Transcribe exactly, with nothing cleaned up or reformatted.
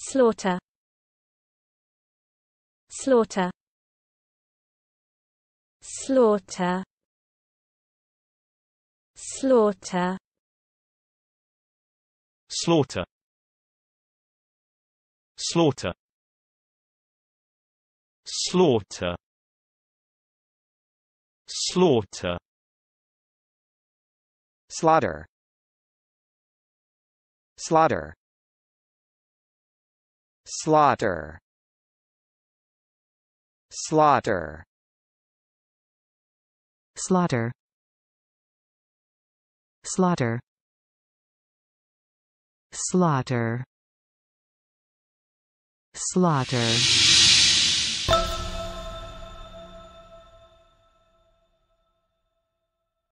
slaughter, slaughter, slaughter, slaughter, slaughter, slaughter, slaughter, slaughter, slaughter, slaughter, slaughter, slaughter, slaughter, slaughter, slaughter, slaughter.